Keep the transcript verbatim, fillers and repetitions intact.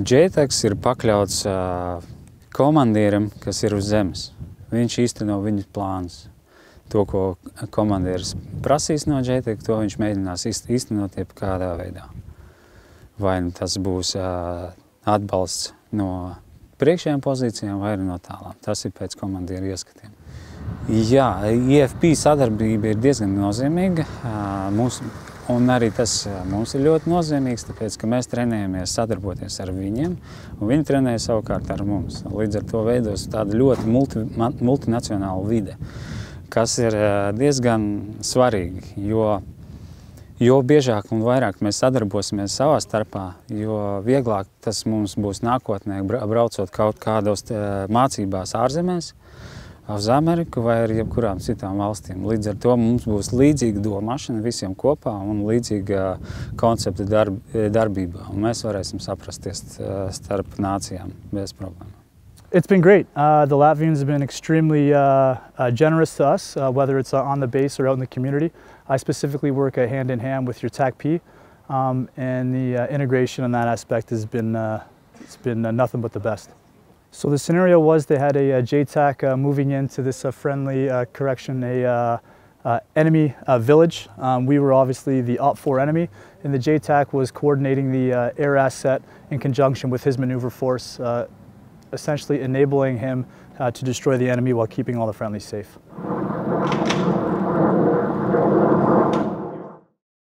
J TAC ir pakļauts uh, komandierim, kas ir uz zemes. Viņš īsteno viņu plānus. To, ko komandieris prasīs no J TAC, to viņš mēģinās īstenot jebkādā veidā. Vai nu tas būs uh, atbalsts no priekšējām pozīcijām vai no tālām. Tas ir pēc komandiera ieskatiem. Jā, E F P sadarbība ir diezgan nozīmīga. Uh, mūs, Un arī tas mums ir ļoti nozīmīgs, tāpēc, ka mēs trenējamies sadarboties ar viņiem, un viņi trenēja savukārt ar mums. Līdz ar to veidos tāda ļoti multi, multinacionāla vide, kas ir diezgan svarīga, jo, jo biežāk un vairāk mēs sadarbosimies savā starpā, jo vieglāk tas mums būs nākotnē, braucot kaut kādos mācībās ārzemēs, uz Ameriku vai ar jebkurām citām valstīm. Līdz ar to mums būs līdzīga domāšana visiem kopā un līdzīga koncepta darb, darbība. Un mēs varēsim saprasties starp nācijām bez problēmām. It's been great. Uh, the Latvians have been extremely uh, uh, generous to us, uh, whether it's uh, on the base or out in the community. I specifically work uh, hand in hand with your T A C P, um, and the uh, integration in that aspect has been, uh, it's been uh, nothing but the best. So the scenario was they had a, a J TAC uh, moving into this uh, friendly uh, correction, a uh, uh, enemy uh, village. Um, we were obviously the O P four enemy, and the J TAC was coordinating the uh, air asset in conjunction with his maneuver force, uh, essentially enabling him uh, to destroy the enemy while keeping all the friendlies safe.